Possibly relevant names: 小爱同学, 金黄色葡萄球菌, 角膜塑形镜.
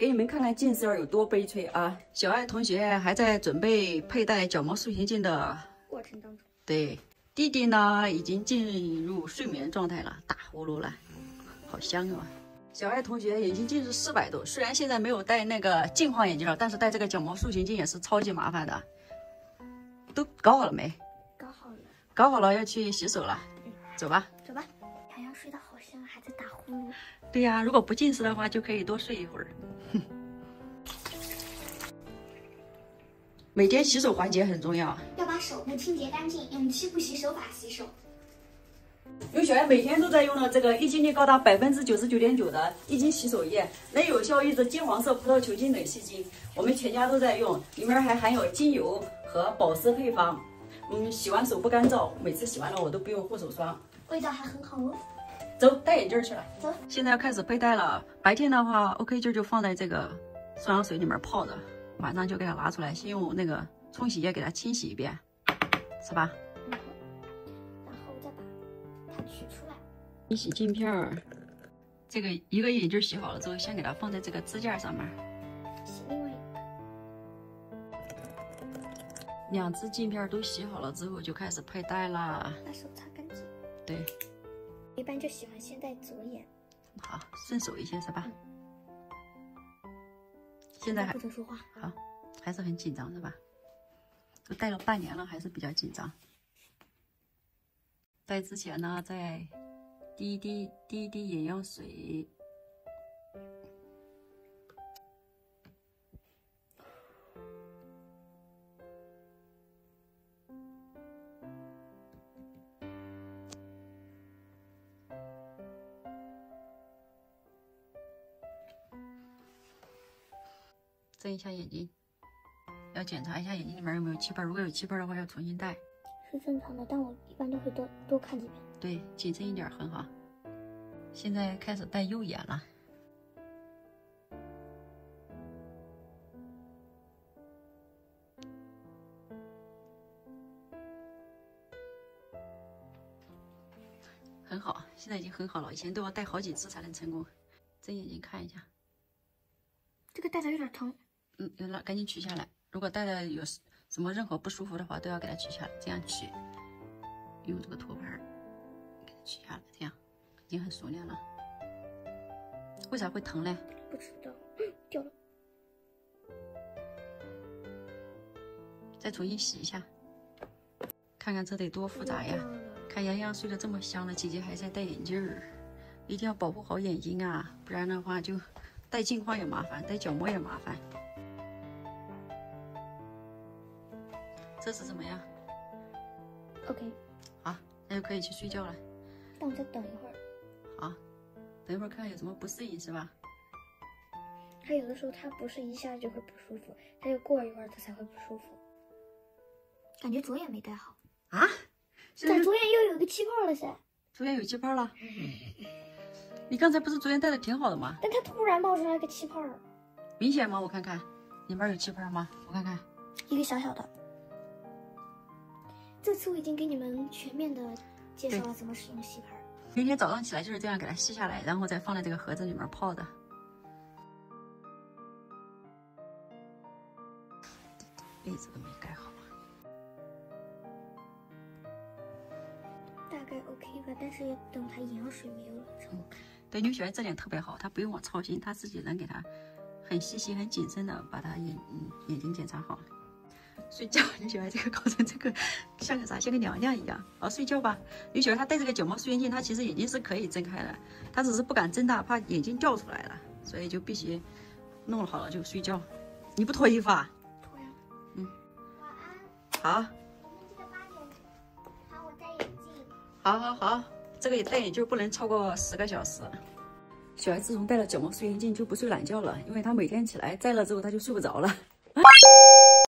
给你们看看近视儿有多悲催啊！小爱同学还在准备佩戴角膜塑形镜的过程当中，对弟弟呢已经进入睡眠状态了，打呼噜了，好香啊！小爱同学眼睛近视400度，虽然现在没有戴那个镜框眼镜了，但是戴这个角膜塑形镜也是超级麻烦的。都搞好了没？搞好了。搞好了，要去洗手了。嗯，走吧。走吧。洋洋睡得好香，还在打呼噜。对呀，如果不近视的话，就可以多睡一会儿。 每天洗手环节很重要，要把手部清洁干净，用7步洗手法洗手。有小爱每天都在用了这个1斤力高达99.9%的1斤洗手液，能有效抑制金黄色葡萄球菌等细菌。我们全家都在用，里面还含有精油和保湿配方。洗完手不干燥，每次洗完了我都不用护手霜，味道还很好哦。 走，戴眼镜去了。走，现在要开始佩戴了。白天的话 ，OK 镜就放在这个双氧水里面泡着，晚上就给它拿出来，先用那个冲洗液给它清洗一遍，是吧？嗯。然后再把它取出来。清洗镜片儿，这个一个眼镜洗好了之后，先给它放在这个支架上面。洗另外一个。2只镜片都洗好了之后，就开始佩戴啦。把手擦干净。对。 一般就喜欢先戴左眼，好，顺手一些是吧？嗯、现在还不准说话，好，还是很紧张是吧？都戴了半年了，还是比较紧张。戴之前呢，再滴一滴眼药水，睁一下眼睛，要检查一下眼睛里面有没有气泡，如果有气泡的话，要重新戴。是正常的，但我一般都会多看几遍。对，谨慎一点很好。现在开始戴右眼了。很好，现在已经很好了，以前都要戴好几次才能成功。睁眼睛看一下，这个戴着有点疼。 那赶紧取下来。如果戴的有什么任何不舒服的话，都要给它取下来。这样取，用这个托盘给它取下来，这样已经很熟练了。为啥会疼嘞？不知道，掉了。再重新洗一下，看看这得多复杂呀！看洋洋睡得这么香了，姐姐还在戴眼镜儿，一定要保护好眼睛啊，不然的话就戴镜框也麻烦，戴角膜也麻烦。 这次怎么样 ？OK， 好，那就可以去睡觉了。那我再等一会儿。好，等一会儿看看有什么不适应是吧？他有的时候他不是一下就会不舒服，他就过一会儿他才会不舒服。感觉左眼没戴好啊？咋左眼又有个气泡了噻？左眼有气泡了？你刚才不是左眼戴的挺好的吗？但他突然冒出来个气泡，明显吗？我看看，里面有气泡吗？我看看，一个小小的。 这次我已经给你们全面的介绍了怎么使用吸盘。明天早上起来就是这样给它吸下来，然后再放在这个盒子里面泡的。被子都没盖好大概 OK 吧，但是等它眼药水没有了之后。对，牛小爱这点特别好，她不用我操心，她自己能给她很细心、很谨慎的把她眼睛检查好。 睡觉，牛小爱这个搞成这个像个啥？像个娘娘一样。好，睡觉吧。牛小爱她戴这个角膜塑形镜，她其实眼睛是可以睁开的，她只是不敢睁大，怕眼睛掉出来了，所以就必须弄好了就睡觉。你不脱衣服啊？脱呀。嗯。晚安。好。明天记得8点。好，我戴眼镜。好，这个戴眼镜不能超过10个小时。小爱自从戴了角膜塑形镜就不睡懒觉了，因为她每天起来戴了之后她就睡不着了。